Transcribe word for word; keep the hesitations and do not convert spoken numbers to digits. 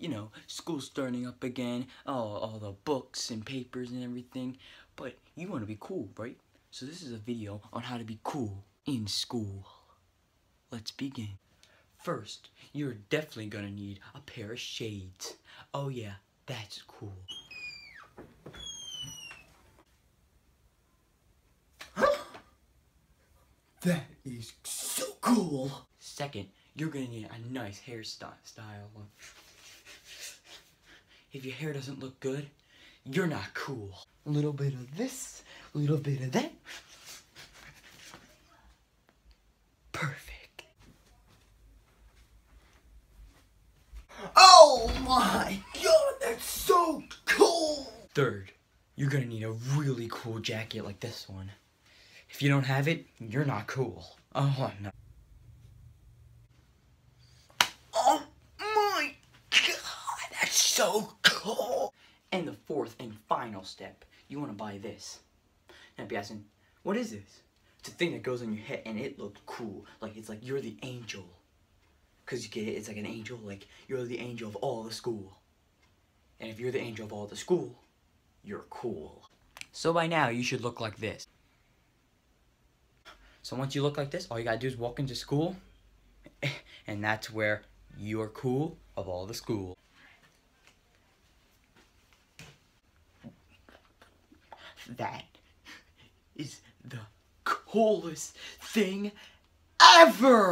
you know, school's starting up again, all, all the books and papers and everything, but you want to be cool, right? So this is a video on how to be cool in school. Let's begin. First, you're definitely gonna need a pair of shades. Oh yeah, that's cool. That is so cool! Second, you're gonna need a nice hairstyle. If your hair doesn't look good, you're not cool. A little bit of this, a little bit of that. Perfect. Oh my god, that's so cool! Third, you're gonna need a really cool jacket like this one. If you don't have it, you're not cool. Oh no. Oh my god, that's so cool! And the fourth and final step, you want to buy this. Now be asking, what is this? It's a thing that goes on your head and it looks cool. Like, it's like you're the angel. Cause you get it, it's like an angel, like you're the angel of all the school. And if you're the angel of all the school, you're cool. So by now you should look like this. So once you look like this, all you gotta do is walk into school, and that's where you're cool of all the school. That is the coolest thing ever!